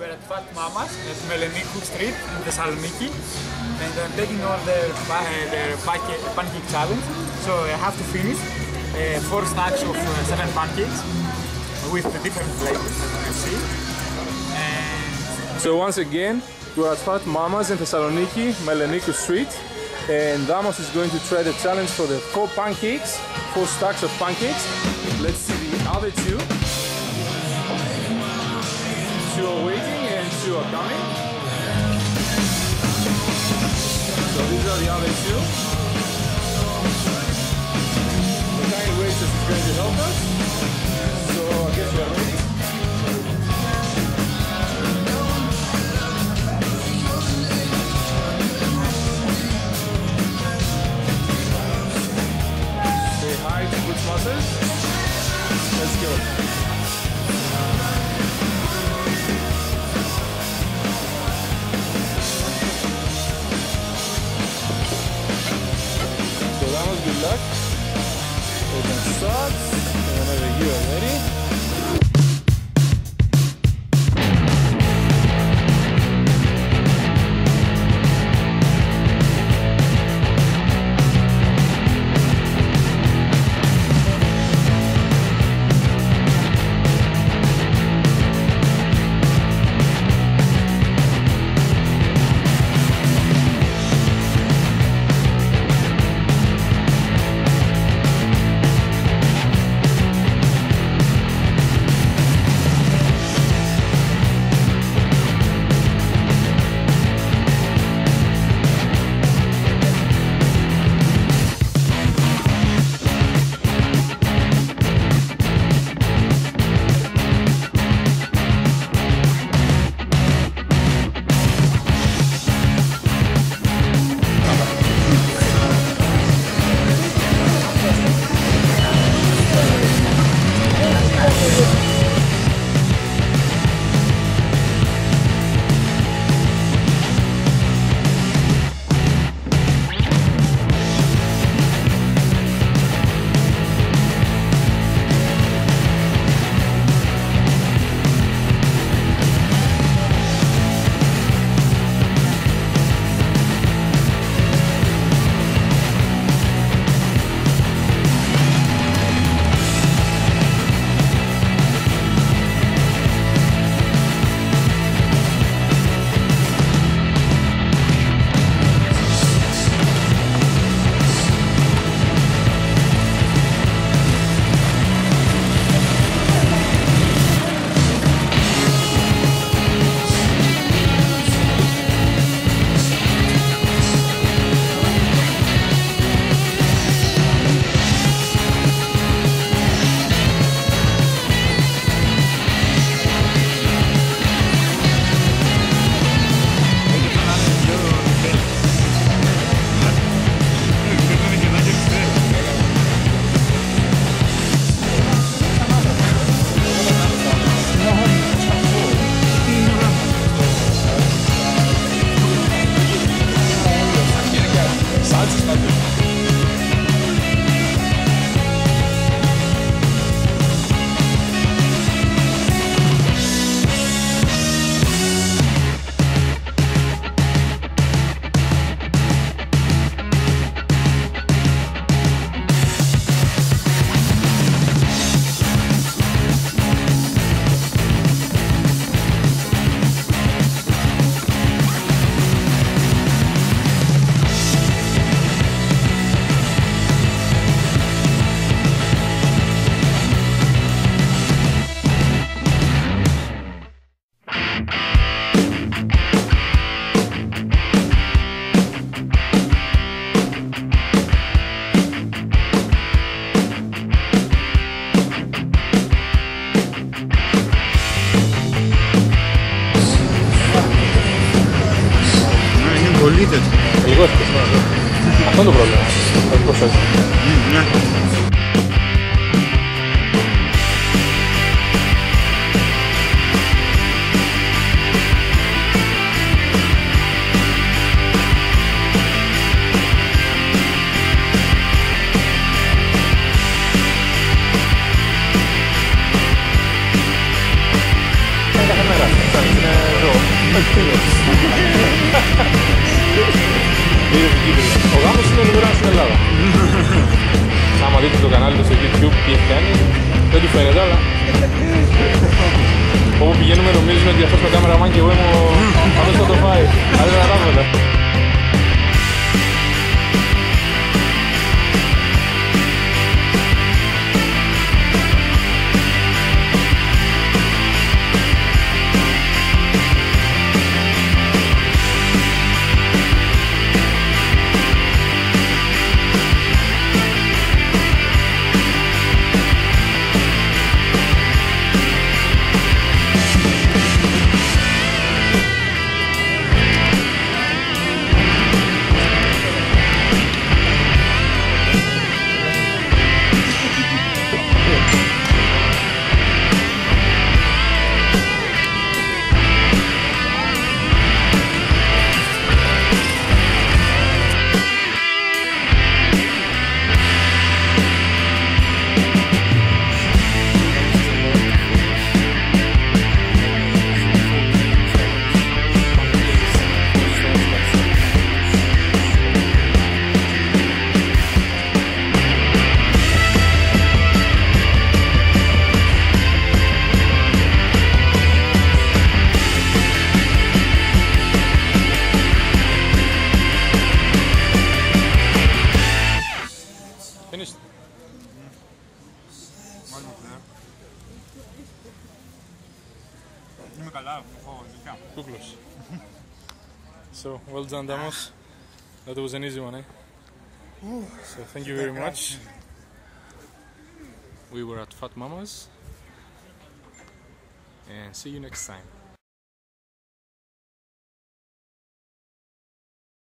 We're at Fat Mamma's at Melenikou Street in Thessaloniki, and I'm taking on the pancake challenge. So I have to finish 4 stacks of 7 pancakes with the different flavors that you can see. So once again, we're at Fat Mamma's in Thessaloniki, Melenikou Street, and Damos is going to try the challenge for the 4 pancakes, 4 stacks of pancakes. Let's see the other two. Two are waiting and two are coming. So these are the other two. The kind waitress is going to help us. So I guess we are ready. Say hi to good mothers. Let's go. So that was good luck. We can start whenever you are ready. Εγώ έφτιαξα. Αυτό είναι το πρόβλημα. Αυτό προσέχω. Είναι καθημερινά. φαίνεται, αλλά... Όπου πηγαίνουμε νομίζουμε ότι αυτός με κάμεραμάν και εγώ είμαι ο... αυτός θα το φάει. Αλλά δεν κατάφερα. Είμαι καλά, φοβολικά. Κούκλος. So, well done, Damos. That was an easy one, eh? So, thank you very much. We were at Fat Mamma's. And see you next time.